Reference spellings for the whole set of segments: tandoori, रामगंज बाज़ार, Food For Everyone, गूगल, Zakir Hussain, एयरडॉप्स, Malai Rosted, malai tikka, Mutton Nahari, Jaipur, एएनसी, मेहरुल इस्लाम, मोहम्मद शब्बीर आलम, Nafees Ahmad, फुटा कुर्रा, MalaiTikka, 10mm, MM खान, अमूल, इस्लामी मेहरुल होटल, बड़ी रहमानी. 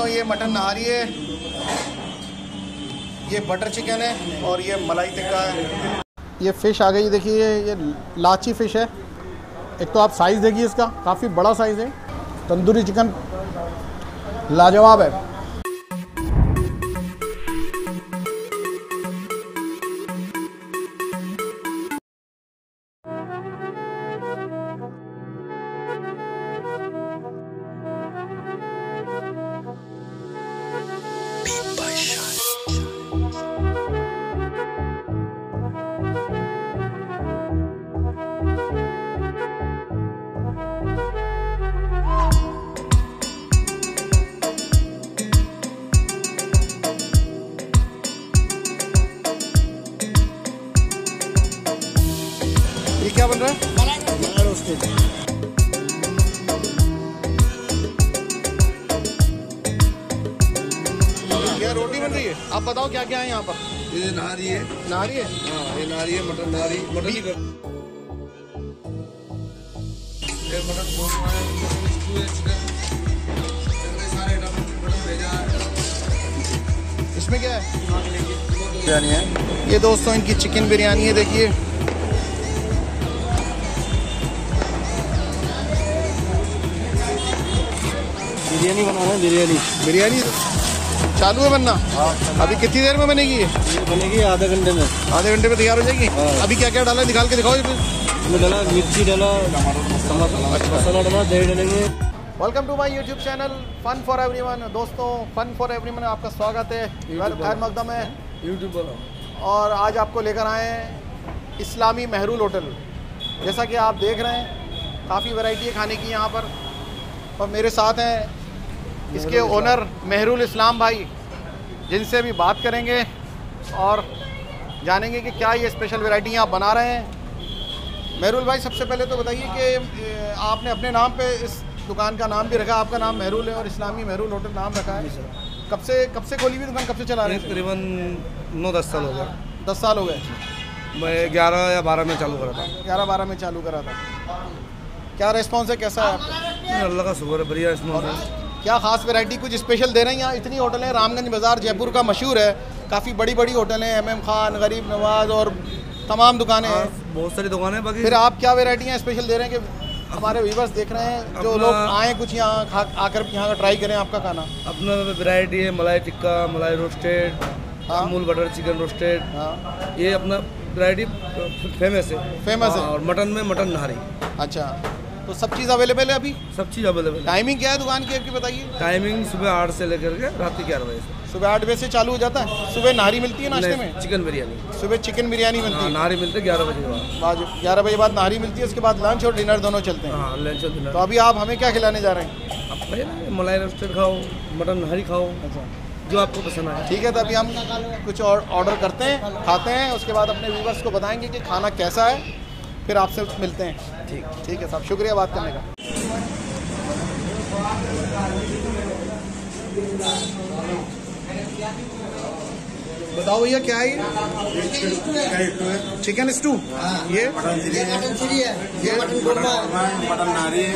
दोस्तों ये मटन नहारी है, ये बटर चिकन है और ये मलाई टिक्का है। ये फ़िश आ गई, देखिए ये लाची फ़िश है। एक तो आप साइज़ देखिए इसका, काफ़ी बड़ा साइज़ है। तंदूरी चिकन लाजवाब है। क्या बन रहा है? मलाई रोस्टेड। ये रोटी बन रही है। आप बताओ क्या क्या है यहाँ पर? ये नहारी है। नहारी है? हाँ, ये नहारी है, मटन नहारी, मटन टिक्का। ये मटन बोरमा है, ये सारे मटन भेजा है। इसमें क्या है? बिरयानी है। ये दोस्तों इनकी चिकन बिरयानी है, देखिए। बिरयानी बनाना है, बिरयानी बिरयानी चालू है बनना। अभी कितनी देर में बनेगी? ये बनेगी आधे घंटे में। आधे घंटे में तैयार हो जाएगी। अभी क्या क्या डाला है निकाल के दिखाओ। इसमें डाला मिर्ची, डाला मसाला, डाला दही डालेंगे। Welcome to my YouTube channel fun for everyone. दोस्तों फन फॉर एवरीवन में आपका स्वागत है। मकदम है यूट्यूबर और आज आपको लेकर आए हैं इस्लामी मेहरुल होटल। जैसा कि आप देख रहे हैं काफ़ी वैरायटी है खाने की यहाँ पर। और मेरे साथ हैं इसके ओनर मेहरुल इस्लाम भाई, जिनसे अभी बात करेंगे और जानेंगे कि क्या ये स्पेशल वैरायटी आप बना रहे हैं। मेहरुल भाई सबसे पहले तो बताइए कि आपने अपने नाम पे इस दुकान का नाम भी रखा, आपका नाम मेहरुल है और इस्लामी मेहरुल होटल नाम रखा है। कब से खोली हुई दुकान, कब से चला रहे हैं? तकरीबन 9-10 साल हो गया। 10 साल हो गए। मैं 11 या 12 में चालू करा था। 11-12 में चालू करा था। क्या रेस्पॉन्स है, कैसा है आपका? अल्लाह का शुक्र है, बढ़िया रेस्पॉन्स है। क्या खास वैरायटी कुछ स्पेशल दे रहे हैं? यहाँ इतनी होटल हैं, रामगंज बाज़ार जयपुर का मशहूर है, काफ़ी बड़ी बड़ी होटल हैं, MM खान, गरीब नवाज और तमाम दुकानें हैं, बहुत सारी दुकानें। बाकी फिर आप क्या वैरायटियाँ स्पेशल दे रहे हैं कि हमारे व्यूवर्स देख रहे हैं, जो लोग आएँ कुछ यहाँ खा आकर यहाँ का ट्राई करें आपका खाना? अपना वैरायटी है malai tikka, malai roasted, अमूल butter chicken roasted, ये अपना वैरायटी फेमस है। और मटन में मटन नहारी। अच्छा, तो सब चीज़ अवेलेबल है अभी? सब चीज़ अवेलेबल है। टाइमिंग क्या है दुकान की आपकी, बताइए? टाइमिंग सुबह 8 से लेकर के रात के 11 बजे से। सुबह 8 बजे से चालू हो जाता है। सुबह नहारी मिलती है नाश्ते में? चिकन बिरयानी। सुबह चिकन बिरयानी मिलती है, नहारी मिलती है 11 बजे बाद नहारी मिलती है। उसके बाद लंच और डिनर दोनों चलते हैं। हाँ, लंच और डिनर। तो अभी आप हमें क्या खिलाने जा रहे हैं? आप भाई मलाई रोस्टेड खाओ, मटन नहारी खाओ, जो आपको पसंद आए। ठीक है, तो अभी हम कुछ और ऑर्डर करते हैं, खाते हैं, उसके बाद अपने व्यूवर्स को बताएँगे कि खाना कैसा है, फिर आपसे मिलते हैं। ठीक है साहब, शुक्रिया बात करने का। बताओ भैया क्या है? Chicken stew. ये मटन चिली है, ये मटन कोरमा है, मटन नारी है।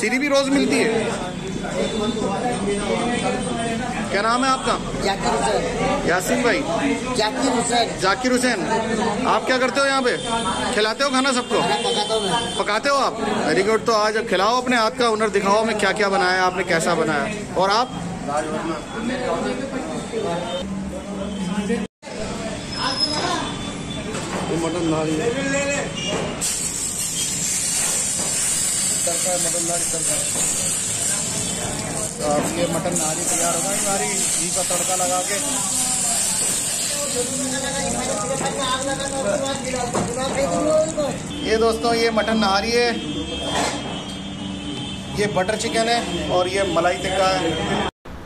चिली भी रोज मिलती है। क्या नाम है आपका? जाकिर हुसैन। यासिन भाई? जाकिर हुसैन। जाकिर हुसैन, आप क्या करते हो यहाँ पे? खिलाते हो खाना सबको? पकाते हो आप? Very good. तो आज खिलाओ, अपने हाथ का हुनर दिखाओ, मैं क्या क्या बनाया आपने, कैसा बनाया। और आप मटन नहारी तो आपके मटन नहारी तैयार होगा। नारी घी का तड़का लगा के ये दोस्तों ये मटन नहारी है, ये बटर चिकन है और ये मलाई टिक्का है।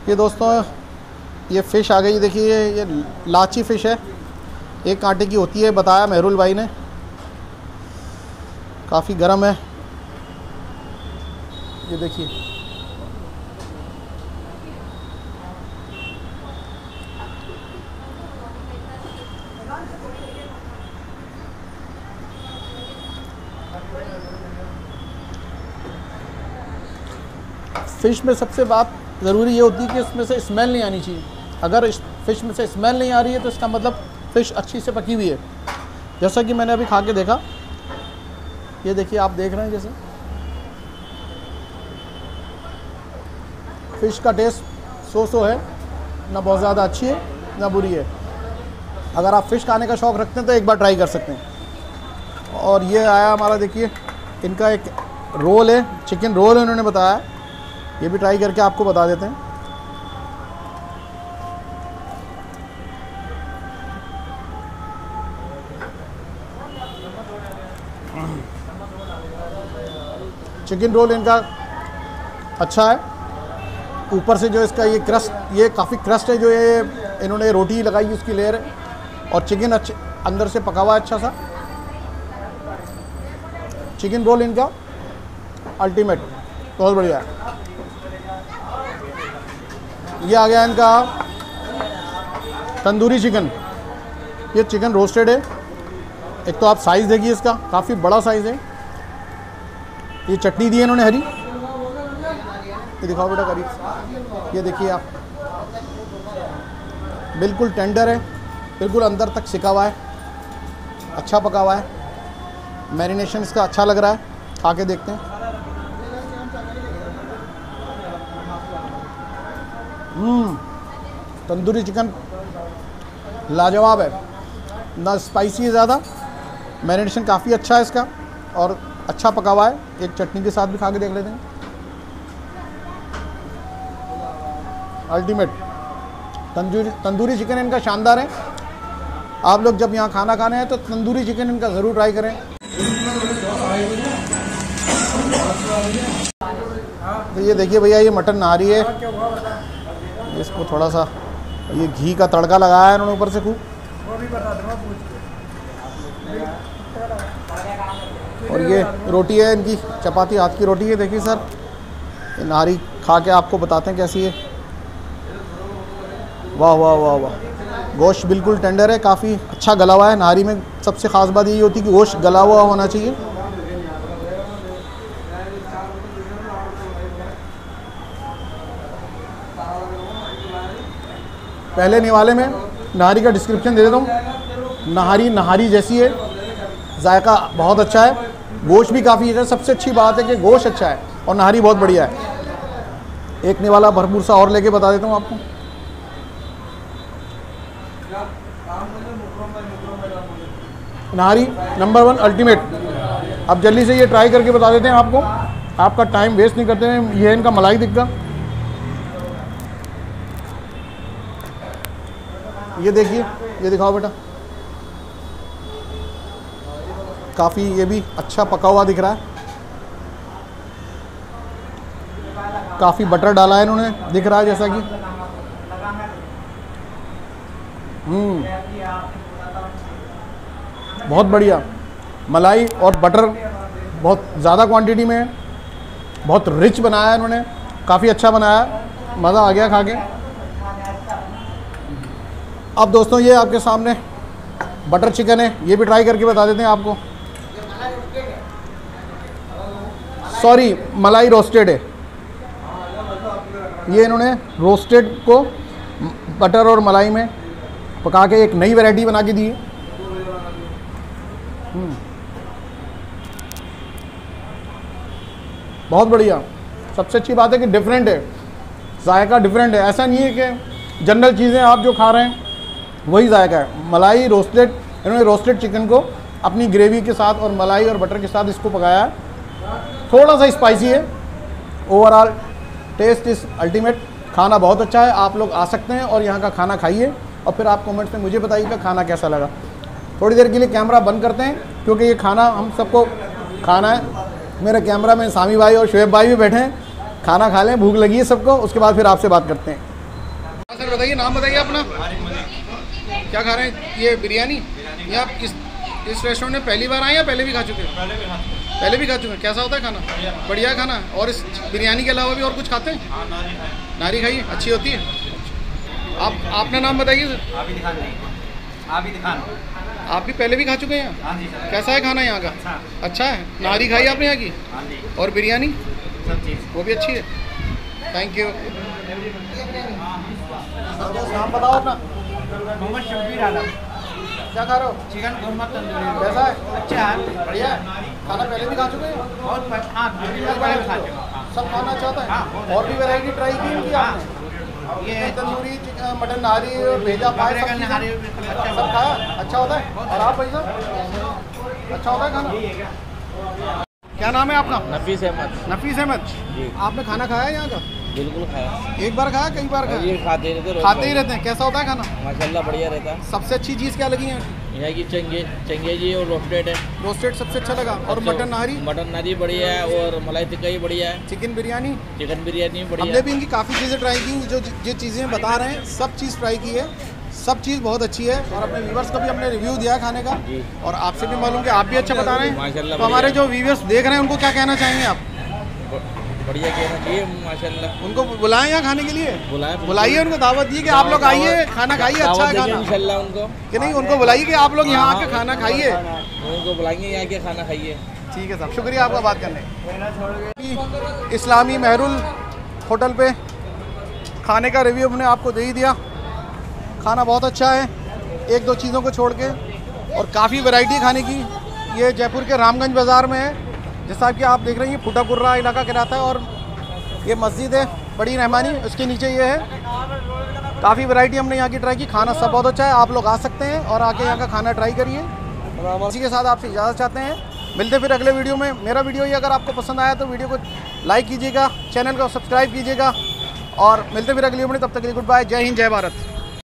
ये दोस्तों ये फ़िश आ गई, देखिए ये लाची फ़िश है, एक कांटे की होती है, बताया मेहरुल भाई ने। काफ़ी गर्म है, ये देखिए। फिश में सबसे बात ज़रूरी ये होती है कि उसमें से स्मेल नहीं आनी चाहिए। अगर फ़िश में से स्मेल नहीं आ रही है तो इसका मतलब फ़िश अच्छी से पकी हुई है। जैसा कि मैंने अभी खा के देखा, ये देखिए आप देख रहे हैं, जैसे फ़िश का टेस्ट सो है, ना बहुत ज़्यादा अच्छी है ना बुरी है। अगर आप फ़िश खाने का शौक़ रखते हैं तो एक बार ट्राई कर सकते हैं। और ये आया हमारा, देखिए इनका एक रोल है, चिकन रोल है उन्होंने बताया, ये भी ट्राई करके आपको बता देते हैं। चिकन रोल इनका अच्छा है, ऊपर से जो इसका ये क्रस्ट, ये काफ़ी क्रस्ट है जो ये इन्होंने रोटी लगाई है उसकी लेयर, और चिकन अच्छे अंदर से पका हुआ अच्छा सा। चिकन रोल इनका अल्टीमेट बहुत बढ़िया है। ये आ गया इनका तंदूरी चिकन, ये चिकन रोस्टेड है। एक तो आप साइज़ देखिए इसका, काफ़ी बड़ा साइज़ है। ये चटनी दी है इन्होंने हरी, ये दिखाओ बेटा करीब, ये देखिए आप, बिल्कुल टेंडर है, बिल्कुल अंदर तक सिका हुआ है, अच्छा पका हुआ है। मैरिनेशन इसका अच्छा लग रहा है, खा के देखते हैं। तंदूरी चिकन लाजवाब है, ना स्पाइसी है ज़्यादा, मैरिनेशन काफ़ी अच्छा है इसका और अच्छा पका हुआ है। एक चटनी के साथ भी खा के देख लेते हैं। अल्टीमेट तंदूरी चिकन इनका शानदार है। आप लोग जब यहाँ खाना खाने हैं तो तंदूरी चिकन इनका ज़रूर ट्राई करें। तो ये देखिए भैया, ये मटन नहारी है, इसको थोड़ा सा ये घी का तड़का लगाया है इन्होंने ऊपर से खूब। और ये रोटी है इनकी, चपाती हाथ की रोटी है। देखिए सर, ये नहारी खा के आपको बताते हैं कैसी है। वाह वाह वाह वाह, गोश्त बिल्कुल टेंडर है, काफ़ी अच्छा गला हुआ है। नहारी में सबसे ख़ास बात यही होती है कि गोश्त गला हुआ होना चाहिए। पहले निवाले में नहारी का डिस्क्रिप्शन दे देता हूँ। नहारी नहारी जैसी है, जायका बहुत अच्छा है, गोश्त भी काफ़ी अच्छा है। सबसे अच्छी बात है कि गोश्त अच्छा है और नहारी बहुत बढ़िया है। एक निवाला भरपूर सा और लेके बता देता हूँ आपको। नहारी नंबर 1 अल्टीमेट। अब जल्दी से ये ट्राई करके बता देते हैं आपको, आपका टाइम वेस्ट नहीं करते हैं। ये है इनका मलाई टिक्का, ये देखिए, ये दिखाओ बेटा, काफ़ी ये भी अच्छा पका हुआ दिख रहा है, काफ़ी बटर डाला है इन्होंने, दिख रहा है जैसा कि बहुत बढ़िया। मलाई और बटर बहुत ज़्यादा क्वांटिटी में है, बहुत रिच बनाया है इन्होंने, काफ़ी अच्छा बनाया, मज़ा आ गया खा के। अब दोस्तों ये आपके सामने बटर चिकन है, ये भी ट्राई करके बता देते हैं आपको। सॉरी, मलाई रोस्टेड है। ये इन्होंने रोस्टेड को बटर और मलाई में पका के एक नई वैरायटी बना के दी है। बहुत बढ़िया। सबसे अच्छी बात है कि डिफरेंट है, जायका डिफरेंट है। ऐसा नहीं है कि जनरल चीज़ें आप जो खा रहे हैं वही जायका है। मलाई रोस्टेड, इन्होंने रोस्टेड चिकन को अपनी ग्रेवी के साथ और मलाई और बटर के साथ इसको पकाया है। थोड़ा सा स्पाइसी है, ओवरऑल टेस्ट इज़ अल्टीमेट। खाना बहुत अच्छा है, आप लोग आ सकते हैं और यहाँ का खाना खाइए और फिर आप कमेंट्स में मुझे बताइएगा खाना कैसा लगा। थोड़ी देर के लिए कैमरा बंद करते हैं क्योंकि ये खाना हम सबको खाना है। मेरे कैमरा में सामी भाई और शुएब भाई भी बैठे हैं, खाना खा लें, भूख लगी है सबको, उसके बाद फिर आपसे बात करते हैं। सर बताइए, नाम बताइए अपना, क्या खा रहे हैं? ये बिरयानी। ये आप इस रेस्टोरेंट में पहली बार आए या पहले भी खा चुके हैं? पहले भी खा चुके हैं। कैसा होता है खाना? बढ़िया खाना। और इस बिरयानी के अलावा भी और कुछ खाते हैं? नारी खाइए, अच्छी होती है। आप अपना नाम बताइए सर। आप भी पहले भी खा चुके हैं यहाँ? कैसा है खाना यहाँ का? अच्छा है। नारी खाई आपने यहाँ की, और बिरयानी वो भी अच्छी है। Thank you. नाम बताओ अपना। मोहम्मद शब्बीर आलम। क्या खा रहे हो? चिकन कोरमा तंदूरी। कैसा है? अच्छा है, बढ़िया है। खाना पहले भी खा चुके हैं? बहुत, हाँ, सब खाना चाहता है। और भी वैरायटी ट्राई की आपने? ये तंदूरी, मटन नहारी, भेजा पाए, सब खाया। अच्छा होता है। और आप भाई साहब, अच्छा होता है खाना? क्या नाम है आपका? नफीस अहमद। नफीस अहमद जी, आपने खाना खाया यहाँ का? बिल्कुल खाया। एक बार खाया, कई बार खाया? ये खाते रहते हैं, खाते ही रहते हैं। कैसा होता है खाना? माशाल्लाह बढ़िया रहता है। सबसे अच्छी चीज़ क्या लगी है यहाँ की? चंगेजी और रोस्टेड है। रोस्टेड सबसे अच्छा लगा। और मटन नहारी? मटन नहारी बढ़िया है। और मलाई तिक्का ही बढ़िया है। चिकन बिरयानी? चिकन बिरयानी बढ़िया। हमने भी इनकी काफ़ी चीज़ें ट्राई की, जो जो चीज़ें बता रहे हैं सब चीज़ ट्राई की है, सब चीज़ बहुत अच्छी है। और अपने व्यूवर्स का भी हमने रिव्यू दिया खाने का, और आपसे भी मालूम कि आप भी अच्छा बता रहे हैं। तो हमारे जो व्यूवर्स देख रहे हैं उनको क्या कहना चाहेंगे आप? बढ़िया कहना चाहिए माशाल्लाह। उनको बुलाएं यहाँ खाने के लिए? बुलाइए, उनको दावत दी कि आप लोग आइए, खाना खाइए, अच्छा है खाना इंशाल्लाह। उनको कि नहीं, उनको बुलाइए कि आप लोग यहाँ आके खाना खाइए। उनको बुलाएंगे, यहाँ के खाना खाइए। ठीक है साहब, शुक्रिया आपका बात करने। इस्लामी मेहरुल होटल पे खाने का रिव्यू हमने आपको दे ही दिया। खाना बहुत अच्छा है, एक दो चीज़ों को छोड़ के, और काफ़ी वैरायटी खाने की। ये जयपुर के रामगंज बाज़ार में है, जैसा कि आप देख रहे हैं। फुटा कुर्रा इलाका कहलाता है। और ये मस्जिद है बड़ी रहमानी, उसके नीचे ये है। काफ़ी वैरायटी हमने यहाँ की ट्राई की। खाना सब बहुत अच्छा है। आप लोग आ सकते हैं और आके यहाँ का खाना ट्राई करिए। और इसी के साथ आपसे इजाज़त चाहते हैं। मिलते फिर अगले वीडियो में। मेरा वीडियो ये अगर आपको पसंद आया तो वीडियो को लाइक कीजिएगा, चैनल को सब्सक्राइब कीजिएगा। और मिलते फिर अगले वीडियो में, तब तक के लिए गुड बाय। जय हिंद, जय भारत।